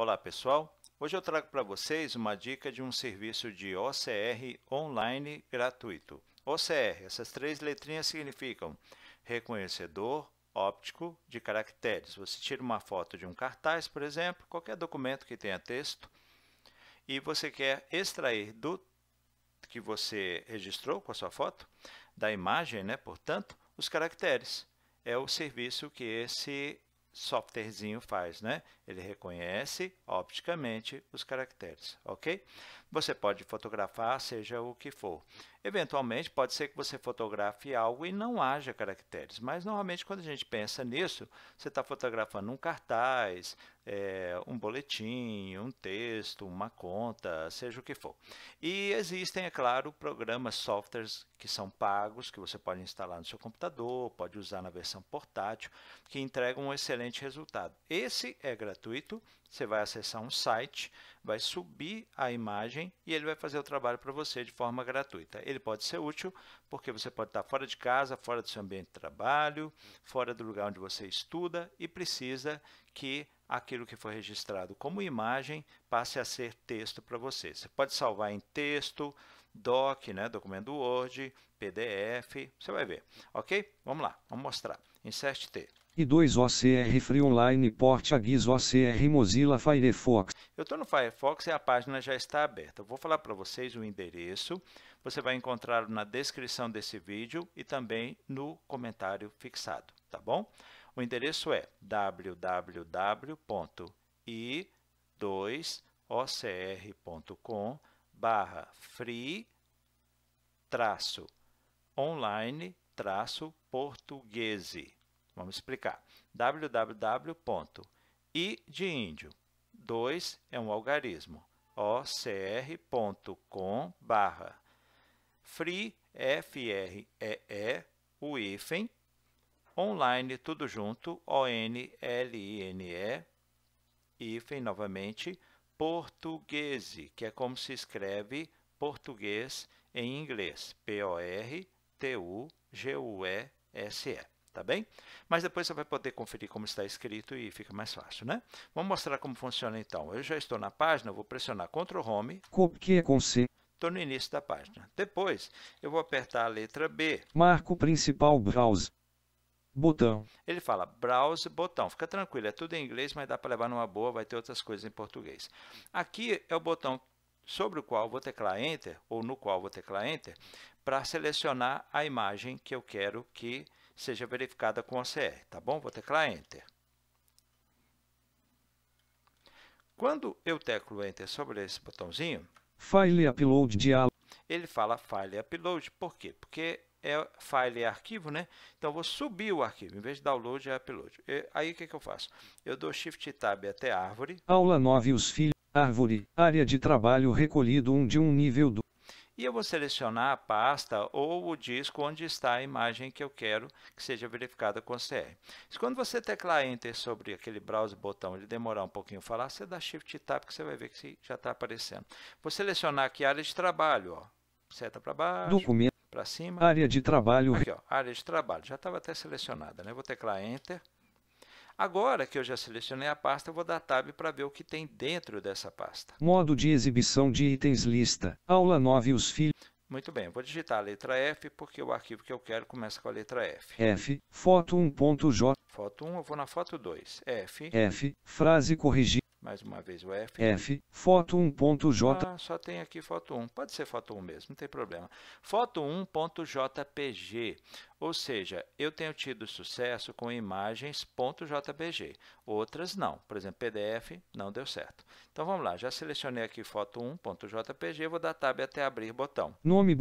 Olá pessoal, hoje eu trago para vocês uma dica de um serviço de OCR online gratuito. OCR, essas três letrinhas significam reconhecedor óptico de caracteres. Você tira uma foto de um cartaz, por exemplo, qualquer documento que tenha texto, e você quer extrair do que você registrou com a sua foto, da imagem, né, portanto, os caracteres. É o serviço que esse softwarezinho faz, né? Ele reconhece opticamente os caracteres, ok? Você pode fotografar, seja o que for. Eventualmente, pode ser que você fotografe algo e não haja caracteres, mas normalmente quando a gente pensa nisso, você está fotografando um cartaz, um boletim, um texto, uma conta, seja o que for. E existem, é claro, programas, softwares que são pagos, que você pode instalar no seu computador, pode usar na versão portátil, que entregam um excelente resultado. Esse é gratuito, você vai acessar um site, vai subir a imagem e ele vai fazer o trabalho para você de forma gratuita. Ele pode ser útil porque você pode estar fora de casa, fora do seu ambiente de trabalho, fora do lugar onde você estuda e precisa que aquilo que foi registrado como imagem passe a ser texto para você. Você pode salvar em texto, doc, né, documento Word, PDF, você vai ver. Ok? Vamos lá, vamos mostrar. Insert T. i2ocr Free Online Portuguese OCR Mozilla Firefox. Eu estou no Firefox e a página já está aberta. Eu vou falar para vocês o endereço. Você vai encontrar na descrição desse vídeo e também no comentário fixado, tá bom? O endereço é www.i2ocr.com/free-online-portuguese. Vamos explicar. www.i de índio, 2 é um algarismo, ocr.com/free, F-R-E-E, o hífen, online, tudo junto, O-N-L-I-N-E, hífen, novamente, portuguese, que é como se escreve português em inglês, P-O-R-T-U-G-U-E-S-E, tá bem? Mas depois você vai poder conferir como está escrito e fica mais fácil, né? Vamos mostrar como funciona então. Eu já estou na página, vou pressionar Ctrl Home. Copie com C. Estou no início da página. Depois, eu vou apertar a letra B. Marco principal, browse. Botão. Ele fala browse, botão. Fica tranquilo, é tudo em inglês, mas dá para levar numa boa, vai ter outras coisas em português. Aqui é o botão sobre o qual vou teclar Enter, ou no qual vou teclar Enter, para selecionar a imagem que eu quero que seja verificada com OCR, tá bom? Vou teclar Enter. Quando eu teclo Enter sobre esse botãozinho, File Upload diálogo. Ele fala File Upload, por quê? Porque file é arquivo, né? Então, eu vou subir o arquivo, em vez de download, é upload. E aí, o que eu faço? Eu dou Shift Tab até árvore. Aula 9, os filhos, árvore, área de trabalho recolhido de um nível 2. E eu vou selecionar a pasta ou o disco onde está a imagem que eu quero que seja verificada com OCR. Quando você teclar Enter sobre aquele browse botão, ele demorar um pouquinho a falar, você dá Shift Tab, que você vai ver que já está aparecendo. Vou selecionar aqui a área de trabalho, ó. Seta para baixo. Documento. Para cima, área de trabalho, aqui, ó, área de trabalho, já estava até selecionada, né? Vou teclar Enter. Agora que eu já selecionei a pasta, eu vou dar Tab para ver o que tem dentro dessa pasta. Modo de exibição de itens lista, aula 9, os filhos. Muito bem, vou digitar a letra F, porque o arquivo que eu quero começa com a letra F. F, foto 1.j. Foto 1, eu vou na foto 2. F. F, frase corrigida. Mais uma vez o F. F, foto 1.j. Ah, só tem aqui foto 1. Pode ser foto 1 mesmo, não tem problema. Foto 1.jpg. Ou seja, eu tenho tido sucesso com imagens.jpg. Outras não. Por exemplo, PDF não deu certo. Então, vamos lá. Já selecionei aqui foto 1.jpg. Vou dar Tab até abrir botão. Nome,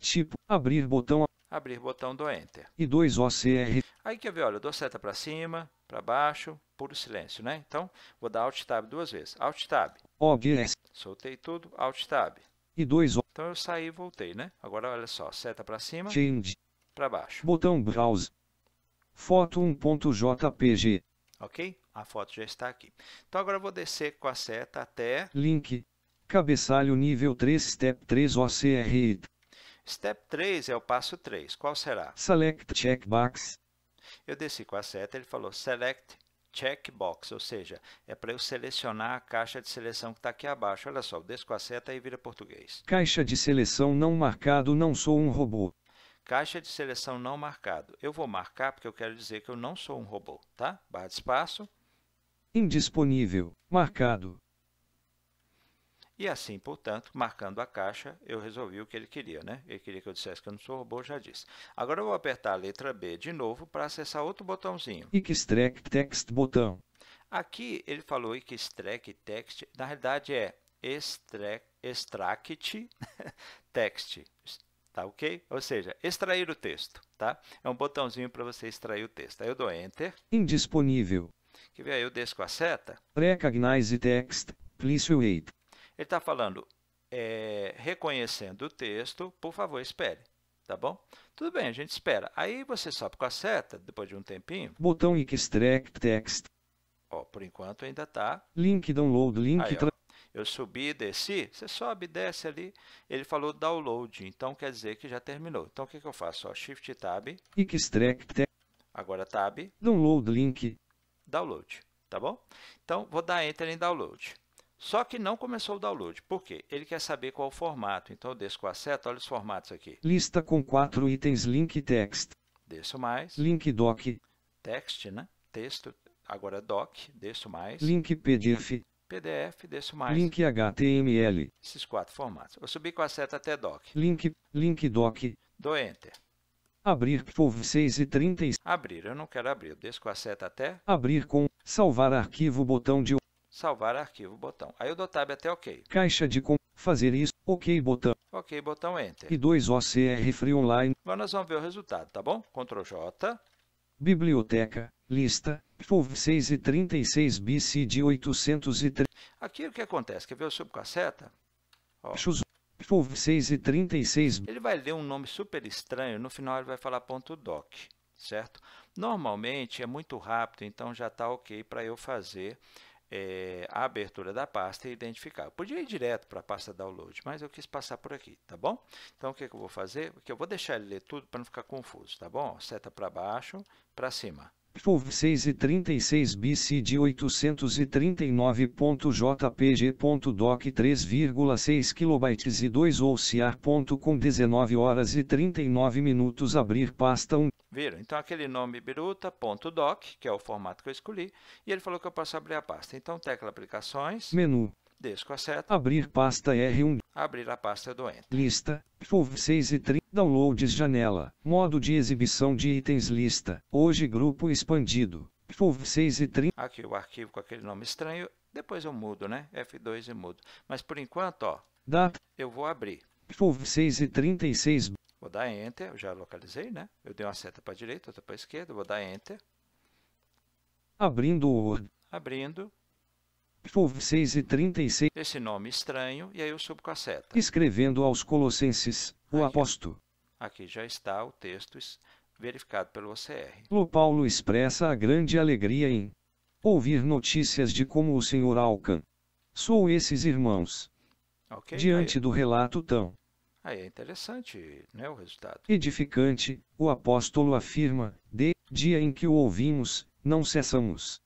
tipo, abrir botão. Abrir botão, dou Enter. i2ocr. Aí, quer ver? Olha, eu dou seta para cima, para baixo, puro silêncio, né? Então, vou dar Alt Tab duas vezes. Alt Tab. OBS. Soltei tudo. Alt Tab. i2ocr. Então, eu saí e voltei, né? Agora, olha só. Seta para cima. Change. Para baixo. Botão Browse. Foto 1.jpg. Ok? A foto já está aqui. Então, agora eu vou descer com a seta até... Link. Cabeçalho nível 3, Step 3 OCR. Step 3 é o passo 3. Qual será? Select Checkbox. Eu desci com a seta, ele falou Select checkbox, ou seja, é para eu selecionar a caixa de seleção que está aqui abaixo. Olha só, eu desço com a seta e vira português. Caixa de seleção não marcado, não sou um robô. Caixa de seleção não marcado. Eu vou marcar porque eu quero dizer que eu não sou um robô, tá? Barra de espaço. Indisponível, marcado. E assim, portanto, marcando a caixa, eu resolvi o que ele queria, né? Ele queria que eu dissesse que eu não sou robô, já disse. Agora eu vou apertar a letra B de novo para acessar outro botãozinho. Extract Text botão. Aqui ele falou Extract Text, na realidade é Extract Text, tá ok? Ou seja, extrair o texto, tá? É um botãozinho para você extrair o texto. Aí eu dou Enter. Indisponível. Quer ver? Aí eu desço com a seta. Recognize Text, please wait. Ele está falando, reconhecendo o texto, por favor, espere, tá bom? Tudo bem, a gente espera. Aí você sobe com a seta, depois de um tempinho. Botão Extract Text. Ó, por enquanto ainda está. Link Download, link... Aí, ó, eu subi e desci, você sobe e desce ali. Ele falou Download, então quer dizer que já terminou. Então, o que eu faço? Ó, Shift Tab. Extract Text. Agora Tab. Download, link. Download, tá bom? Então, vou dar Enter em Download. Só que não começou o download. Por quê? Ele quer saber qual o formato. Então, eu desço com a seta. Olha os formatos aqui. Lista com 4 itens. Link text. Desço mais. Link doc. Text, né? Texto. Agora doc. Desço mais. Link pdf. PDF. Desço mais. Link html. Esses 4 formatos. Eu subi com a seta até doc. Link doc. Dou enter. Abrir por 6:30. Abrir. Eu não quero abrir. Eu desço com a seta até. Abrir com. Salvar arquivo. Botão de... Salvar arquivo, botão. Aí eu dou Tab até OK. Caixa de com... Fazer isso. OK, botão. OK, botão, Enter. E 2OCR Free Online. Agora nós vamos ver o resultado, tá bom? Ctrl J. Biblioteca. Lista. POV 636 BC de 803. Aqui o que acontece? Quer ver? Eu subo com a seta. Ó. POV 636. Ele vai ler um nome super estranho. No final ele vai falar .doc. Certo? Normalmente é muito rápido, então já está OK para eu fazer... a abertura da pasta e identificar. Eu podia ir direto para a pasta download, mas eu quis passar por aqui, tá bom? Então, o que eu vou fazer? Porque eu vou deixar ele ler tudo para não ficar confuso, tá bom? Seta para baixo, para cima. POV 636 BC de 839.jpg.doc 3,6 KB e 2OCR.com 19 horas e 39 minutos abrir pasta 1. Viram? Então, aquele nome biruta.doc, que é o formato que eu escolhi, e ele falou que eu posso abrir a pasta. Então, tecla aplicações, menu, desço a seta, abrir pasta R1, abrir a pasta do Enter. Lista, POV 6:30, downloads janela, modo de exibição de itens lista, hoje grupo expandido, POV 6:30. Aqui o arquivo com aquele nome estranho, depois eu mudo, né? F2 e mudo. Mas, por enquanto, ó, data. Eu vou abrir. POV 6:36. Vou dar Enter, eu já localizei, né? Eu dei uma seta para a direita, outra para a esquerda, vou dar Enter. Abrindo o Word. Abrindo. POV 6:36. Esse nome estranho, e aí eu subo com a seta. Escrevendo aos Colossenses, o apóstolo. Aqui já está o texto verificado pelo OCR. Paulo expressa a grande alegria em ouvir notícias de como o Senhor alcançou esses irmãos. Okay, diante do relato tão... Aí é interessante, né, o resultado. Edificante, o apóstolo afirma, de dia em que o ouvimos, não cessamos.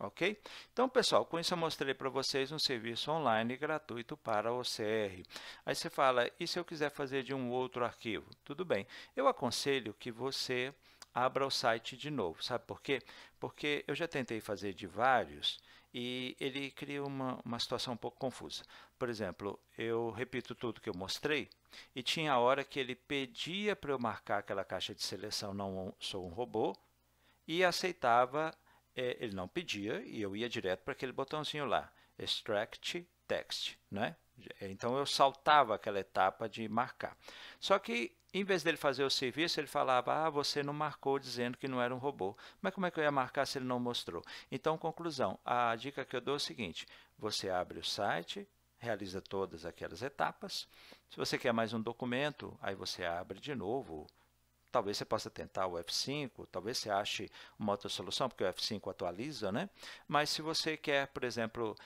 Ok? Então, pessoal, com isso eu mostrei para vocês um serviço online gratuito para OCR. Aí você fala, e se eu quiser fazer de um outro arquivo? Tudo bem. Eu aconselho que você abra o site de novo. Sabe por quê? Porque eu já tentei fazer de vários e ele cria uma situação um pouco confusa. Por exemplo, eu repito tudo que eu mostrei e tinha a hora que ele pedia para eu marcar aquela caixa de seleção, não sou um robô, e aceitava, ele não pedia e eu ia direto para aquele botãozinho lá, Extract Text, né? Então, eu saltava aquela etapa de marcar. Só que, em vez dele fazer o serviço, ele falava, ah, você não marcou dizendo que não era um robô. Mas como é que eu ia marcar se ele não mostrou? Então, conclusão, a dica que eu dou é o seguinte, você abre o site, realiza todas aquelas etapas. Se você quer mais um documento, aí você abre de novo, Talvez você possa tentar o F5, talvez você ache uma outra solução, porque o F5 atualiza, né? Mas se você quer, por exemplo,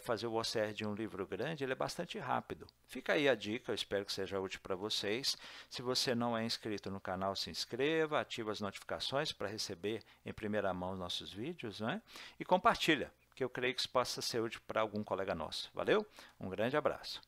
fazer o OCR de um livro grande, ele é bastante rápido. Fica aí a dica, eu espero que seja útil para vocês. Se você não é inscrito no canal, se inscreva, ative as notificações para receber em primeira mão os nossos vídeos, né? E compartilha, que eu creio que isso possa ser útil para algum colega nosso. Valeu? Um grande abraço.